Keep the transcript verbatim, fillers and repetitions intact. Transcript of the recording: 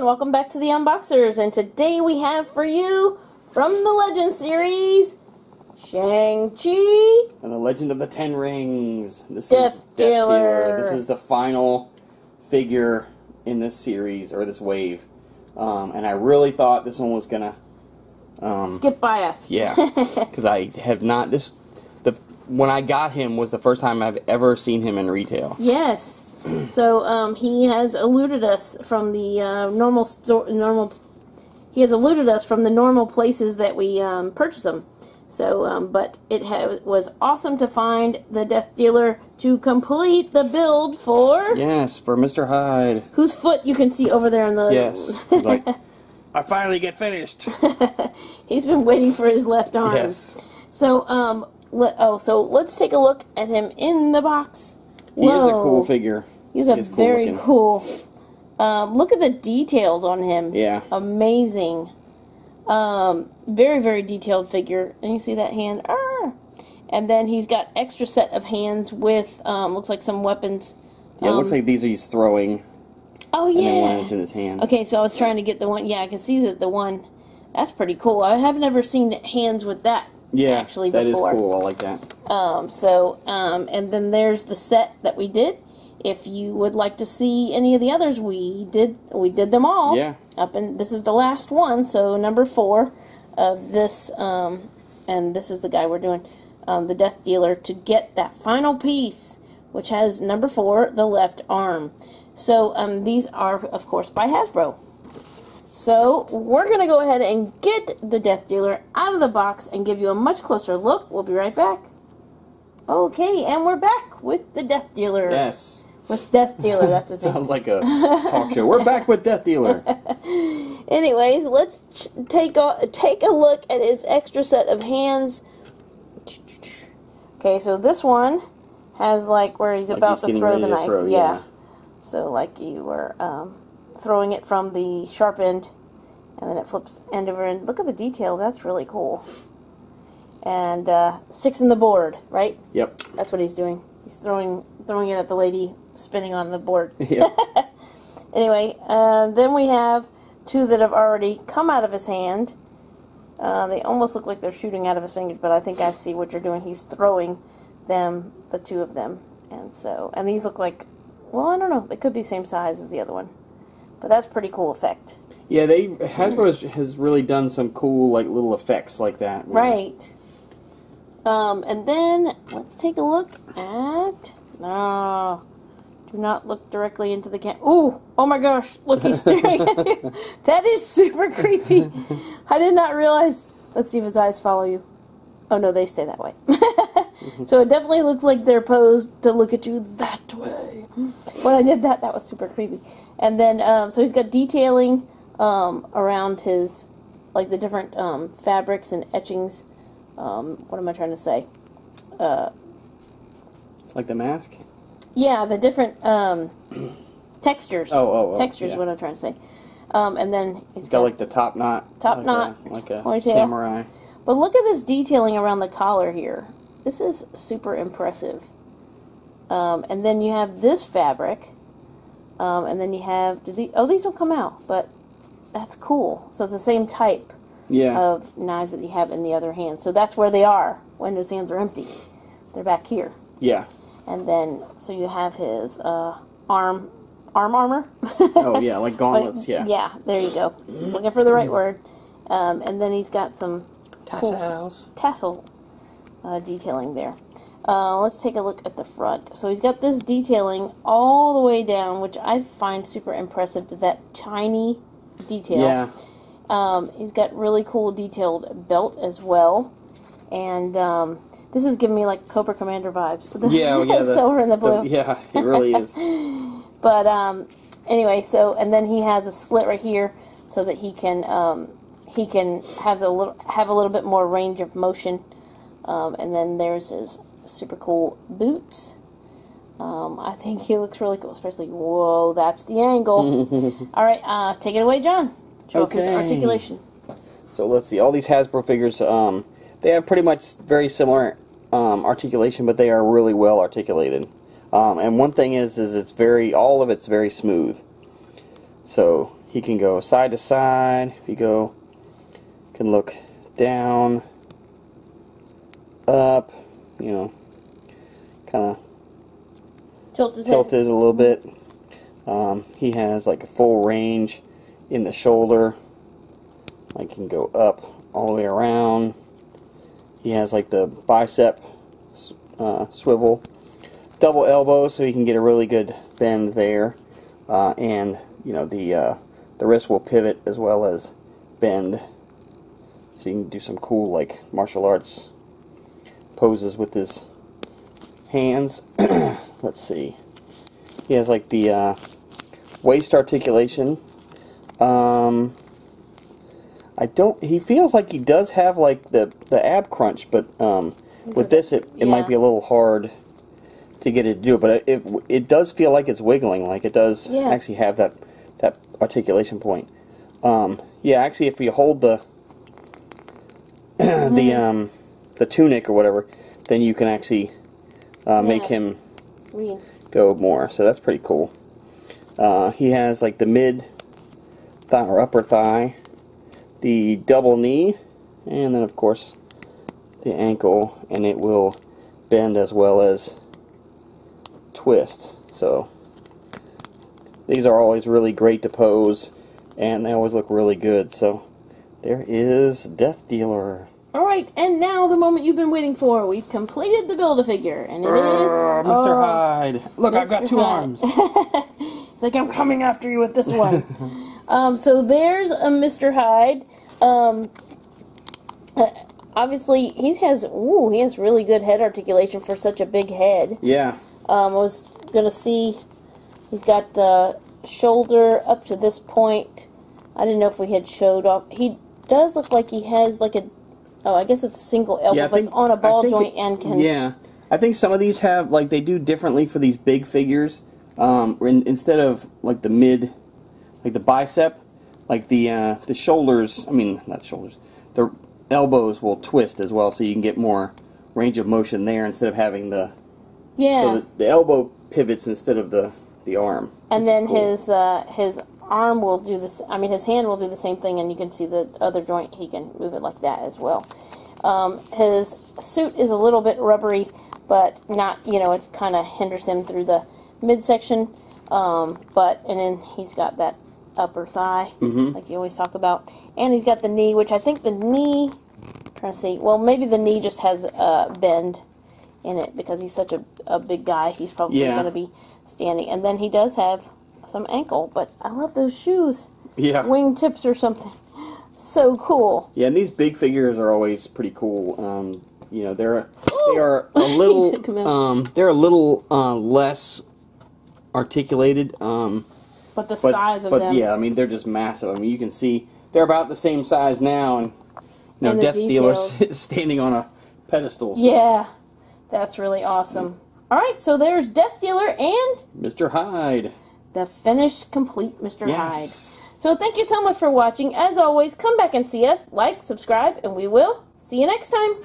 and welcome back to the Unboxers, and today we have for you, from the Legend series, Shang Chi and the Legend of the Ten Rings. This Death is Death Dealer. Dealer. This is the final figure in this series, or this wave, um, and I really thought this one was gonna um, skip by us. Yeah, because I have not, this, the when I got him was the first time I've ever seen him in retail. Yes. So um, he has eluded us from the uh, normal store, normal. He has eluded us from the normal places that we um, purchase them. So, um, but it ha was awesome to find the Death Dealer to complete the build for. Yes, for Mister Hyde, whose foot you can see over there in the. Yes. Like, I finally get finished. He's been waiting for his left arm. Yes. So um, let, oh, so let's take a look at him in the box. He Whoa. is a cool figure. He's a he cool very looking. cool. Um, look at the details on him. Yeah. Amazing. Um, very, very detailed figure. And you see that hand? Arr! And then he's got extra set of hands with, um, looks like some weapons. Um, yeah, it looks like these he's throwing. Oh, yeah. And then one is in his hand. Okay, so I was trying to get the one. Yeah, I can see that the one. That's pretty cool. I have never seen hands with that. Yeah, actually that before. is cool. I like that. Um, so, um, and then there's the set that we did. If you would like to see any of the others, we did we did them all. Yeah. Up and this is the last one, so number four of this, um, and this is the guy we're doing, um, the Death Dealer, to get that final piece, which has number four, the left arm. So um, these are, of course, by Hasbro. So, we're going to go ahead and get the Death Dealer out of the box and give you a much closer look. We'll be right back. Okay, and we're back with the Death Dealer. Yes. With Death Dealer, that's his name. Sounds like a talk show. We're back with Death Dealer. Anyways, let's ch take, a, take a look at his extra set of hands. Okay, so this one has, like, where he's like about he's to throw the to knife. Throw, yeah. yeah. So, like, you were... Um, throwing it from the sharp end, and then it flips end over end. Look at the detail. That's really cool. And uh, six in the board, right? Yep. That's what he's doing. He's throwing throwing it at the lady spinning on the board. Yep. Anyway, uh, then we have two that have already come out of his hand. Uh, they almost look like they're shooting out of his fingers, but I think I see what you're doing. He's throwing them, the two of them. And so, and these look like, well, I don't know. They could be same size as the other one. But that's pretty cool effect. Yeah, they Hasbro has really done some cool like little effects like that. Right. Um, and then let's take a look at. No, do not look directly into the camera. Oh, oh my gosh! Look, he's staring at you. That is super creepy. I did not realize. Let's see if his eyes follow you. Oh no, they stay that way. So it definitely looks like they're posed to look at you that way. When I did that, that was super creepy. And then, um, so he's got detailing um, around his, like the different um, fabrics and etchings. Um, what am I trying to say? Uh, like the mask? Yeah, the different um, textures. Oh, oh, oh. Textures is yeah. what I'm trying to say. Um, and then he's, he's got, got like the top knot. Top like knot. A, like a ponytail. Samurai. But look at this detailing around the collar here. This is super impressive. Um, and then you have this fabric. Um, and then you have, do the, oh, these don't come out, but that's cool. So it's the same type yeah. of knives that you have in the other hand. So that's where they are when his hands are empty. They're back here. Yeah. And then, so you have his uh, arm arm armor. Oh, yeah, like gauntlets, yeah. Yeah, there you go. Looking for the right word. Um, and then he's got some tassels. Cool tassel uh, detailing there. Uh, let's take a look at the front. So he's got this detailing all the way down, which I find super impressive to that tiny detail. Yeah. Um, he's got really cool detailed belt as well. And um, this is giving me like Cobra Commander vibes. Yeah, well, yeah. The, silver and the blue. The, yeah, it really is. But um, anyway, so, and then he has a slit right here so that he can, um, he can have a little, have a little bit more range of motion. Um, and then there's his... super cool boots. Um, I think he looks really cool, especially, whoa, that's the angle. All right, uh, take it away, John. Show okay. off his articulation. So let's see, all these Hasbro figures, um, they have pretty much very similar um, articulation, but they are really well articulated. Um, and one thing is, is it's very, all of it's very smooth. So He can go side to side. If you go, you can look down, up, you know, kind of tilted, tilted a little bit. Um, he has like a full range in the shoulder. Like, can go up all the way around. He has like the bicep uh, swivel, double elbow, so he can get a really good bend there, uh, and you know the uh, the wrist will pivot as well as bend, so you can do some cool like martial arts poses with his hands. Let's see. He has like the uh, waist articulation. Um, I don't. He feels like he does have like the the ab crunch, but um, with this it, it yeah. might be a little hard to get it to do. But it it does feel like it's wiggling, like it does yeah. actually have that that articulation point. Um, yeah, actually, if you hold the mm-hmm. the um, the tunic or whatever, then you can actually uh, yeah. make him yeah. go more. So that's pretty cool. Uh, he has like the mid thigh or upper thigh, the double knee, and then of course the ankle, and it will bend as well as twist. So these are always really great to pose, and they always look really good. So there is Death Dealer. Alright, and now the moment you've been waiting for. We've completed the Build-A-Figure, and it uh, is... Mister Oh, Hyde. Look, Mister I've got two Hyde. arms. It's like, I'm coming after you with this one. Um, so there's a Mister Hyde. Um, uh, obviously, he has ooh, he has really good head articulation for such a big head. Yeah. Um, I was gonna see. He's got uh, shoulder up to this point. I didn't know if we had showed off. He does look like he has like a. Oh, I guess it's a single elbow, yeah, but it's on a ball joint they, and can. Yeah, I think some of these have like they do differently for these big figures. Um, in, instead of like the mid. Like the bicep, like the uh, the shoulders, I mean, not shoulders, the elbows will twist as well, so you can get more range of motion there instead of having the... Yeah. So the, the elbow pivots instead of the, the arm. And then cool. his uh, his arm will do this, I mean, his hand will do the same thing, and you can see the other joint, he can move it like that as well. Um, his suit is a little bit rubbery, but not, you know, it kind of hinders him through the midsection, um, but, and then he's got that upper thigh, mm-hmm. like you always talk about, and he's got the knee, which I think the knee, I'm trying to see, well, maybe the knee just has a bend in it, because he's such a, a big guy, he's probably yeah. going to be standing, and then he does have some ankle, but I love those shoes, yeah, wingtips or something, so cool. Yeah, and these big figures are always pretty cool, um, you know, they're, they are a little, um, they're a little, uh, less articulated, um, But the but, size of but them. But yeah, I mean, they're just massive. I mean, you can see they're about the same size now, and you know, and Death Dealer's standing on a pedestal. So. Yeah, that's really awesome. Mm. All right, so there's Death Dealer and Mister Hyde. The finished, complete Mister Yes. Hyde. So thank you so much for watching. As always, come back and see us. Like, subscribe, and we will see you next time.